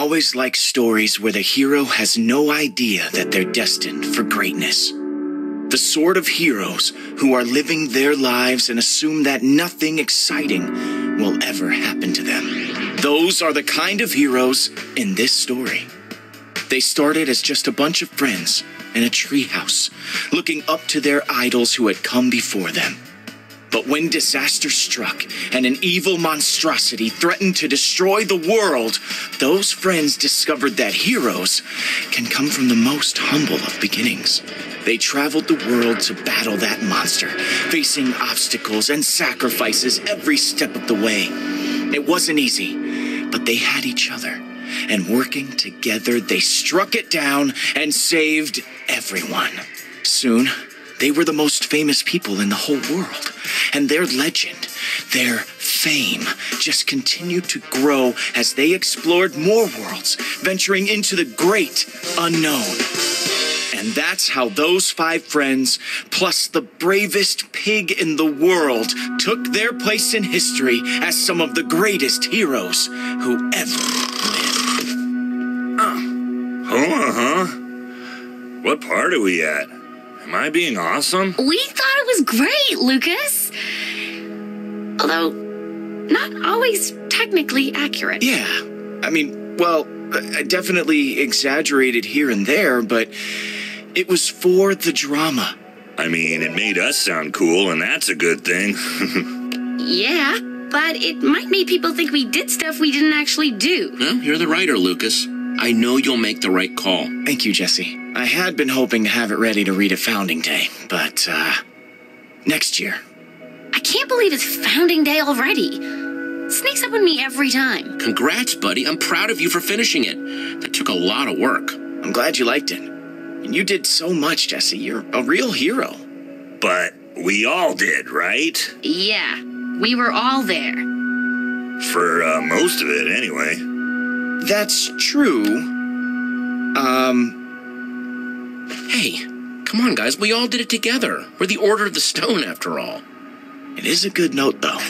always like stories where the hero has no idea that they're destined for greatness. The sort of heroes who are living their lives and assume that nothing exciting will ever happen to them. Those are the kind of heroes in this story. They started as just a bunch of friends in a treehouse, looking up to their idols who had come before them. But when disaster struck and an evil monstrosity threatened to destroy the world, those friends discovered that heroes can come from the most humble of beginnings. They traveled the world to battle that monster, facing obstacles and sacrifices every step of the way. It wasn't easy, but they had each other, and working together, they struck it down and saved everyone. Soon, they were the most famous people in the whole world, and their legend, their fame, just continued to grow as they explored more worlds, venturing into the great unknown. And that's how those five friends, plus the bravest pig in the world, took their place in history as some of the greatest heroes who ever lived. What part are we at? Am I being awesome? We thought it was great, Lucas. Although, not always technically accurate. Yeah, I mean, well, definitely exaggerated here and there, but it was for the drama. I mean, it made us sound cool, and that's a good thing. Yeah, but it might make people think we did stuff we didn't actually do. Well, you're the writer, Lucas. I know you'll make the right call. Thank you, Jesse. I had been hoping to have it ready to read at Founding Day, but, next year. I can't believe it's Founding Day already. It sneaks up on me every time. Congrats, buddy. I'm proud of you for finishing it. That took a lot of work. I'm glad you liked it. And you did so much, Jesse. You're a real hero. But we all did, right? Yeah, we were all there. For, most of it, anyway. That's true. Hey, come on, guys. We all did it together. We're the Order of the Stone, after all. It is a good note, though.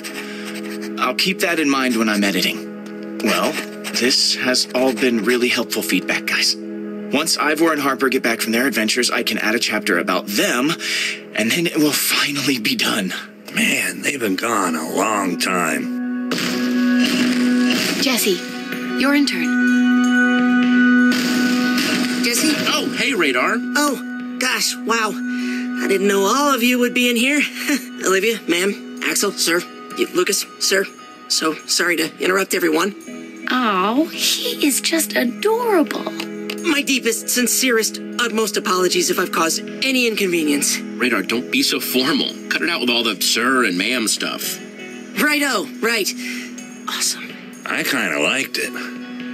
I'll keep that in mind when I'm editing. Well, this has all been really helpful feedback, guys. Once Ivor and Harper get back from their adventures, I can add a chapter about them, and then it will finally be done. Man, they've been gone a long time. Jesse, your intern. Jesse? Oh, hey, Radar. Oh, gosh, wow. I didn't know all of you would be in here. Olivia, ma'am, Axel, sir, Lucas, sir. So sorry to interrupt everyone. Oh, he is just adorable. My deepest, sincerest, utmost apologies if I've caused any inconvenience. Radar, don't be so formal. Cut it out with all the sir and ma'am stuff. Righto, right. Awesome. I kind of liked it.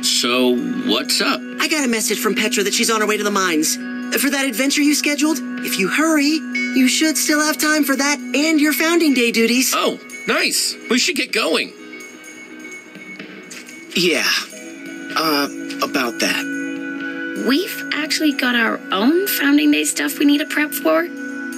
So, what's up? I got a message from Petra that she's on her way to the mines. For that adventure you scheduled, if you hurry, you should still have time for that and your Founding Day duties. Oh, nice. We should get going. Yeah. About that. We've actually got our own Founding Day stuff we need to prep for?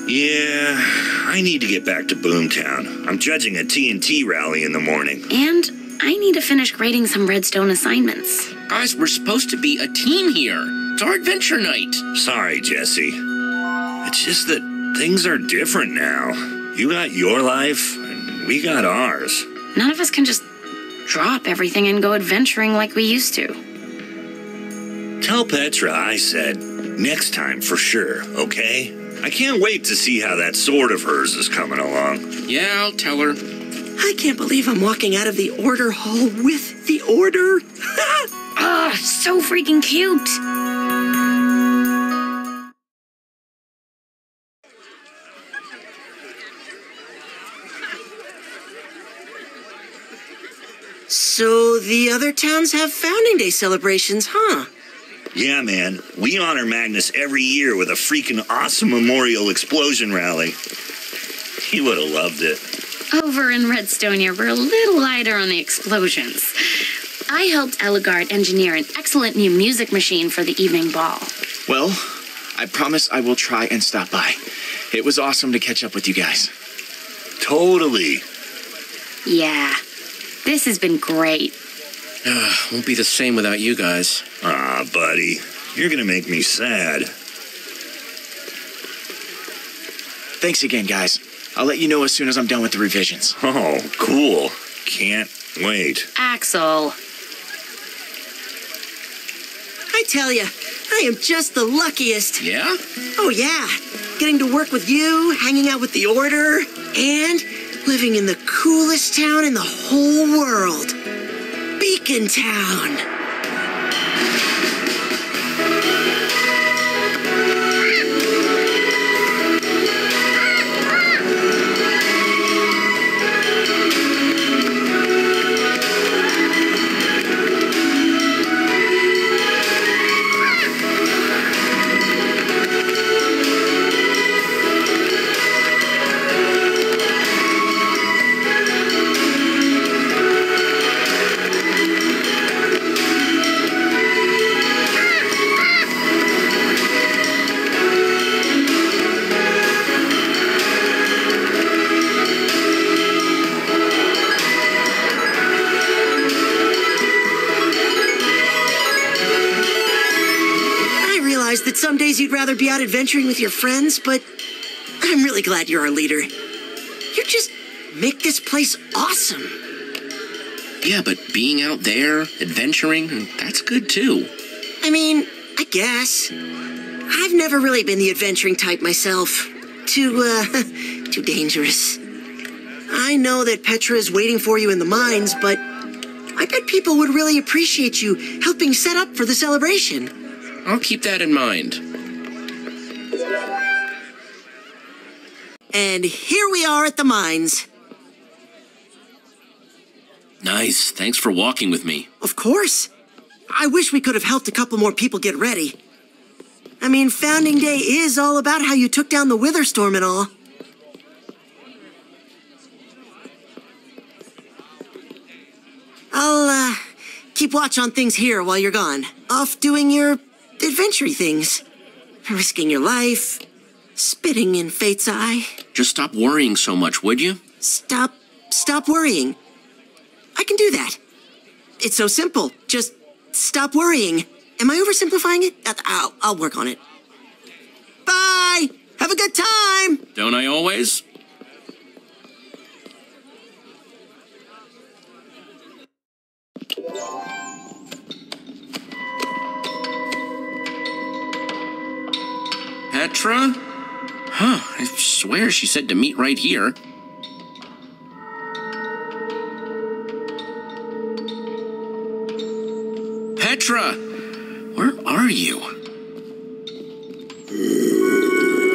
Yeah, I need to get back to Boomtown. I'm judging a TNT rally in the morning. And I need to finish grading some Redstone assignments. Guys, we're supposed to be a team here. It's our adventure night. Sorry, Jesse. It's just that things are different now. You got your life, and we got ours. None of us can just drop everything and go adventuring like we used to. Tell Petra I said, next time for sure, okay? I can't wait to see how that sword of hers is coming along. Yeah, I'll tell her. I can't believe I'm walking out of the Order Hall with the Order. Ah, so freaking cute. So the other towns have Founding Day celebrations, huh? Yeah, man. We honor Magnus every year with a freaking awesome memorial explosion rally. He would have loved it. Over in Redstonia, we're a little lighter on the explosions. I helped Eligard engineer an excellent new music machine for the evening ball. Well, I promise I will try and stop by. It was awesome to catch up with you guys. Totally. Yeah. This has been great. Won't be the same without you guys. Ah, buddy. You're gonna make me sad. Thanks again, guys. I'll let you know as soon as I'm done with the revisions. Oh, cool. Can't wait. Axel. I tell you, I am just the luckiest. Yeah? Oh, yeah. Getting to work with you, hanging out with the Order, and living in the coolest town in the whole world. Beacon Town. Some days you'd rather be out adventuring with your friends, but I'm really glad you're our leader. You just make this place awesome. Yeah, but being out there, adventuring, that's good too. I mean, I guess. I've never really been the adventuring type myself. Too dangerous. I know that Petra is waiting for you in the mines, but I bet people would really appreciate you helping set up for the celebration. I'll keep that in mind. And here we are at the mines. Nice. Thanks for walking with me. Of course. I wish we could have helped a couple more people get ready. I mean, Founding Day is all about how you took down the Witherstorm and all. I'll, keep watch on things here while you're gone. Off doing your adventure things. Risking your life. Spitting in fate's eye. Just stop worrying so much, would you? Stop worrying. I can do that. It's so simple. Just stop worrying. Am I oversimplifying it? I'll work on it. Bye! Have a good time! Don't I always? Petra? Huh, I swear she said to meet right here. Petra! Where are you?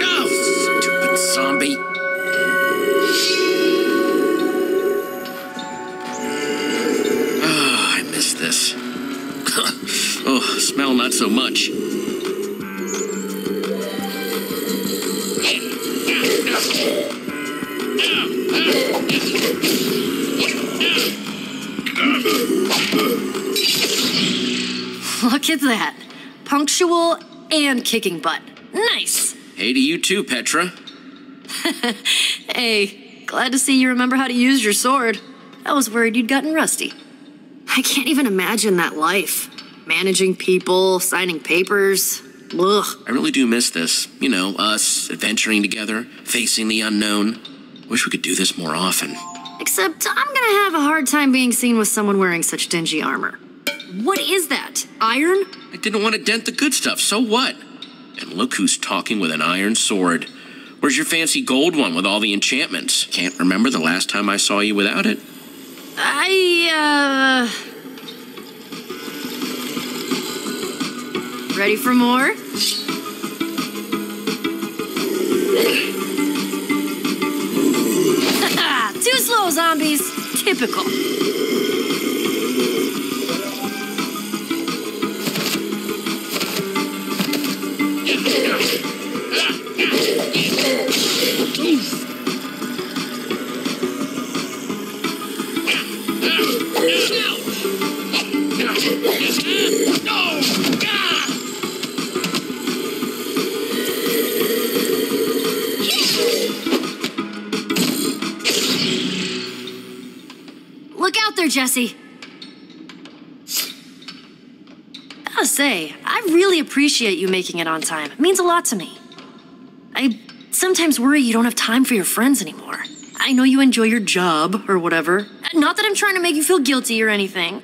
Oh, stupid zombie. Oh, I miss this. Oh, smell not so much. Look at that. Punctual and kicking butt. Nice! Hey to you too, Petra. Hey, glad to see you remember how to use your sword. I was worried you'd gotten rusty. I can't even imagine that life. Managing people, signing papers. Ugh. I really do miss this. You know, us adventuring together, facing the unknown. Wish we could do this more often. Except I'm gonna have a hard time being seen with someone wearing such dingy armor. What is that? Iron? I didn't want to dent the good stuff, so what? And look who's talking with an iron sword. Where's your fancy gold one with all the enchantments? Can't remember the last time I saw you without it. Ready for more? Too slow, zombies. Typical. Look out there, Jesse. gotta say, I really appreciate you making it on time. It means a lot to me. I sometimes worry you don't have time for your friends anymore. I know you enjoy your job or whatever. Not that I'm trying to make you feel guilty or anything.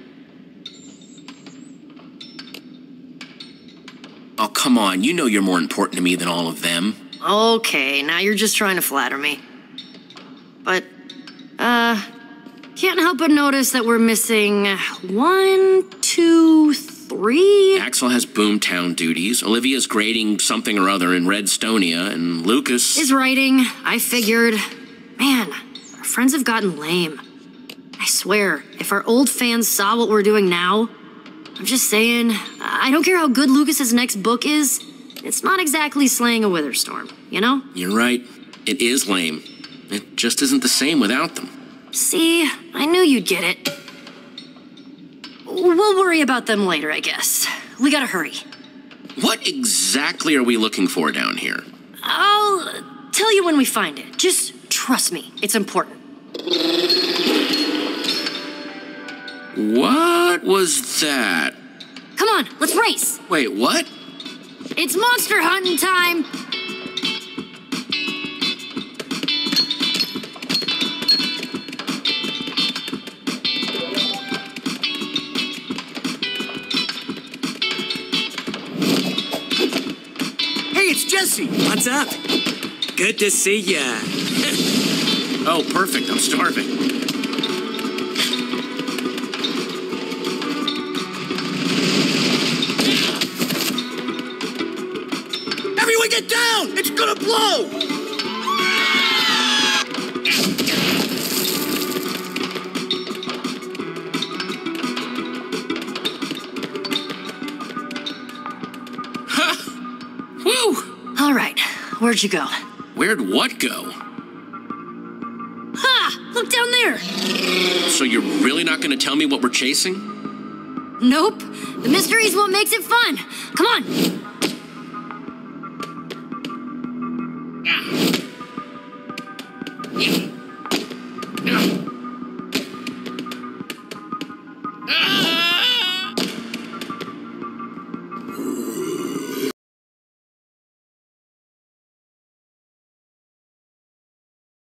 Oh, come on. You know you're more important to me than all of them. Okay, now you're just trying to flatter me. But, can't help but notice that we're missing 1, 2, 3. Axel has Boomtown duties, Olivia's grading something or other in Redstonia, and Lucas is writing. I figured. Man, our friends have gotten lame. I swear, if our old fans saw what we're doing now, I'm just saying, I don't care how good Lucas's next book is, it's not exactly slaying a Witherstorm, you know? You're right. It is lame. It just isn't the same without them. See, I knew you'd get it. We'll worry about them later, I guess. We gotta hurry. What exactly are we looking for down here? I'll tell you when we find it. Just trust me, it's important. What was that? Come on, let's race! Wait, what? It's monster hunting time! What's up? Good to see ya. Oh, perfect. I'm starving. Everyone get down! It's gonna blow! Huh? Woo! All right, where'd you go? Where'd what go? Ha! Look down there! So you're really not gonna tell me what we're chasing? Nope. The mystery's what makes it fun. Come on!